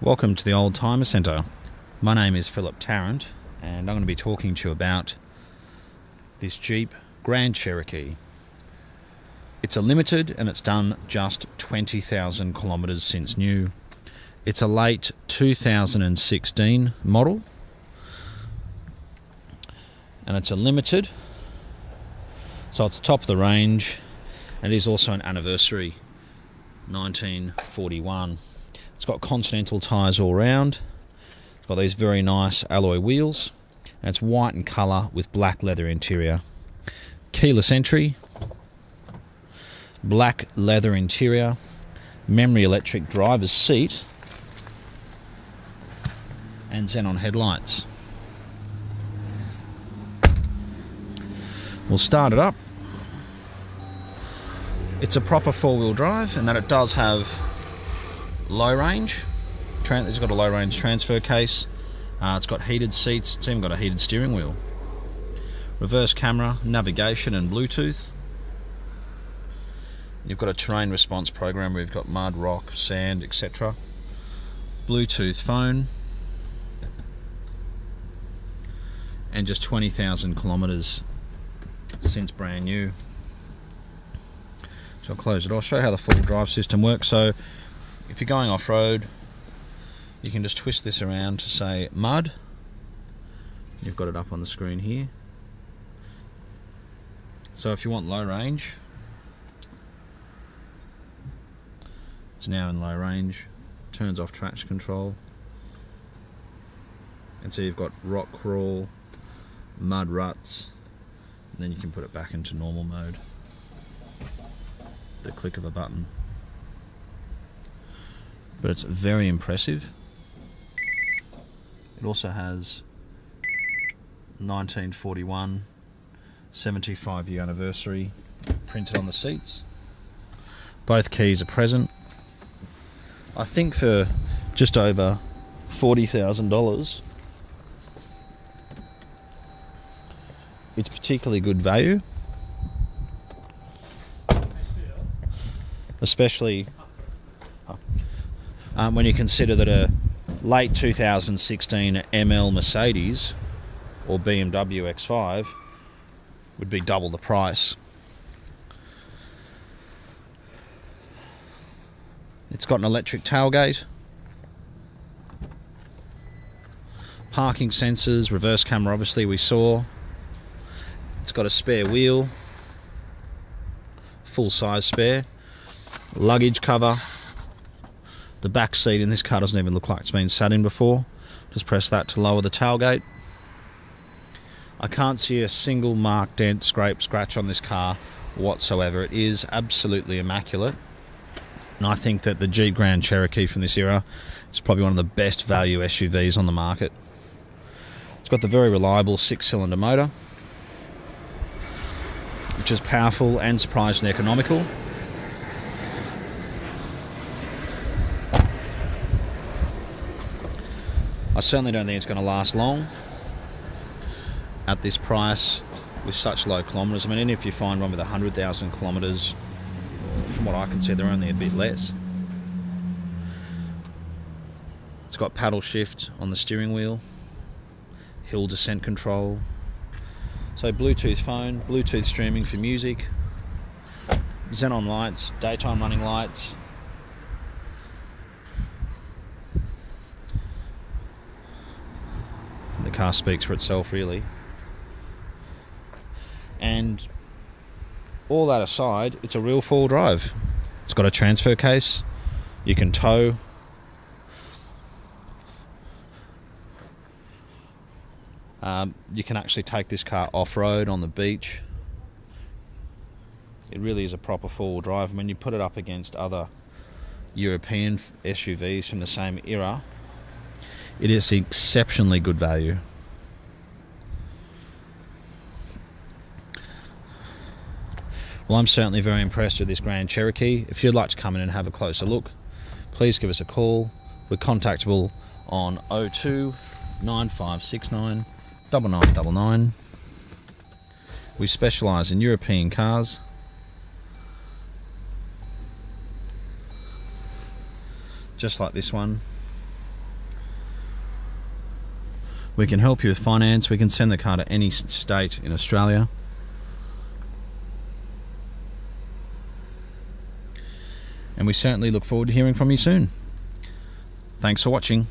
Welcome to the Oldtimer Centre. My name is Philip Tarrant and I'm going to be talking to you about this Jeep Grand Cherokee. It's a limited and it's done just 20,000 kilometres since new. It's a late 2016 model and it's a limited, so it's top of the range, and it is also an anniversary, 1941. It's got Continental tyres all round. It's got these very nice alloy wheels, and it's white in colour with black leather interior. Keyless entry, black leather interior, memory electric driver's seat, and xenon headlights. We'll start it up. It's a proper four-wheel drive, and that it does have low range. It's got a low range transfer case, it's got heated seats, it's even got a heated steering wheel, reverse camera, navigation and Bluetooth. You've got a terrain response program where you've got mud, rock, sand, etc. Bluetooth phone, and just 20,000 kilometers since brand new. So I'll close it. I'll show you how the full drive system works. So if you're going off-road, you can just twist this around to say mud. You've got it up on the screen here. So if you want low range, it's now in low range, turns off traction control. And so you've got rock crawl, mud ruts, and then you can put it back into normal mode, the click of a button. But it's very impressive. It also has 1941, 75-year anniversary printed on the seats. Both keys are present. I think for just over $40,000, it's particularly good value, especially when you consider that a late 2016 ML Mercedes or BMW X5 would be double the price. It's got an electric tailgate, parking sensors, reverse camera obviously we saw. It's got a spare wheel, full size spare, luggage cover. The back seat in this car doesn't even look like it's been sat in before. Just press that to lower the tailgate. I can't see a single mark, dent, scrape, scratch on this car whatsoever. It is absolutely immaculate. And I think that the Jeep Grand Cherokee from this era is probably one of the best value SUVs on the market. It's got the very reliable 6-cylinder motor, which is powerful and surprisingly economical. I certainly don't think it's going to last long at this price with such low kilometres. I mean, even if you find one with 100,000 kilometres, from what I can see, they're only a bit less. It's got paddle shift on the steering wheel, hill descent control, so Bluetooth phone, Bluetooth streaming for music, xenon lights, daytime running lights. Car speaks for itself really. And all that aside, it's a real four-wheel drive. It's got a transfer case, you can tow. You can actually take this car off-road on the beach. It really is a proper four-wheel drive. I mean, you put it up against other European SUVs from the same era, it is exceptionally good value. Well, I'm certainly very impressed with this Grand Cherokee. If you'd like to come in and have a closer look, please give us a call. We're contactable on 02 9569 9999. We specialise in European cars. Just like this one. We can help you with finance. We can send the car to any state in Australia. And we certainly look forward to hearing from you soon. Thanks for watching.